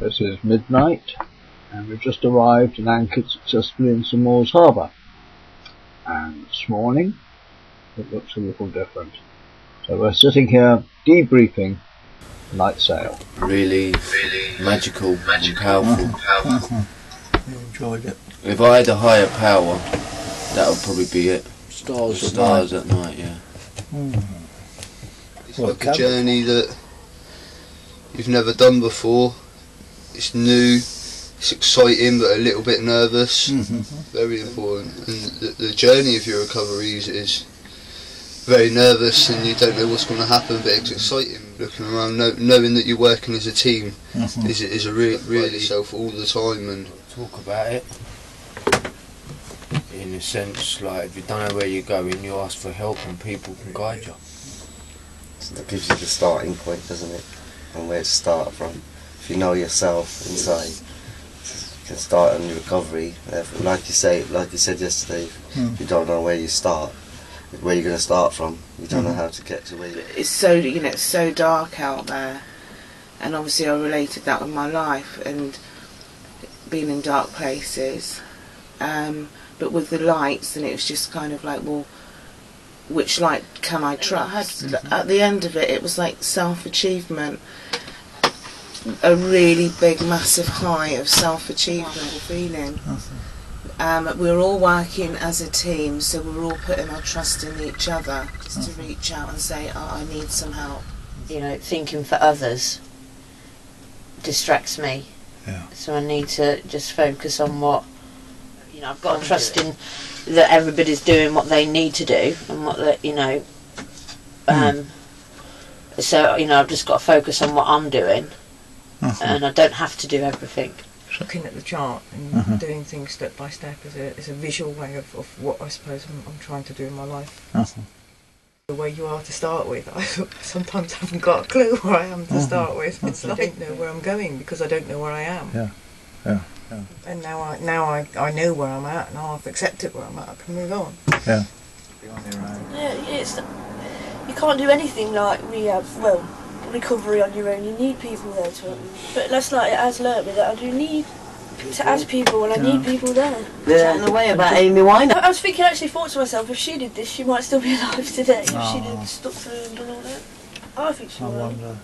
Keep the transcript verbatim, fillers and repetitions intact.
This is midnight, and we've just arrived and anchored successfully in St Maurs Harbour. And this morning, it looks a little different. So we're sitting here debriefing night sail. Really, really magical, magical, powerful. Uh-huh. Powerful. You enjoyed it. If I had a higher power, that would probably be it. Stars, stars at night, at night yeah. Mm. It's well, like a journey that you've never done before. It's new, it's exciting, but a little bit nervous. Mm-hmm. Very important. And the, the journey of your recovery is, is very nervous, and you don't know what's going to happen, but it's exciting. Looking around, know, knowing that you're working as a team, mm-hmm. is is a re really yourself all the time and talk about it. In a sense, like if you don't know where you're going, you ask for help, and people can guide you. So that gives you the starting point, doesn't it? And where to start from. If you know yourself inside, you can start on your recovery. Like you say, like you said yesterday, mm. if you don't know where you start, where you're going to start from. You don't mm. know how to get to where. You it's so you know, it's so dark out there, and obviously I related that with my life and being in dark places. Um, but with the lights, and it was just kind of like, well, which light can I trust? Mm-hmm. At the end of it, it was like self-achievement, a really big, massive high of self-achievement feeling. Um, we're all working as a team, so we're all putting our trust in each other just to reach out and say, oh, I need some help. You know, thinking for others distracts me. Yeah. So I need to just focus on what, you know, I've got to trust in that everybody's doing what they need to do and what that, you know, um, mm. so, you know, I've just got to focus on what I'm doing, uh-huh. and I don't have to do everything. Looking at the chart and uh-huh. doing things step by step is a, is a visual way of, of what I suppose I'm, I'm trying to do in my life. Uh-huh. The way you are to start with, I sometimes haven't got a clue where I am to uh-huh. start with. It's uh-huh. like I don't know where I'm going because I don't know where I am. Yeah, yeah. Yeah. And now I now I, I know where I'm at, and I've accepted where I'm at, I can move on. Yeah. Yeah, it's, you can't do anything like rehab, well, recovery on your own, you need people there to. But that's like it has learnt me that I do need to add people, and I yeah. need people there. Yeah, in the way about Amy Winehouse. I was thinking, actually thought to myself, if she did this, she might still be alive today, oh. if she'd have stuck through and done all that. I think she I would. Wonder.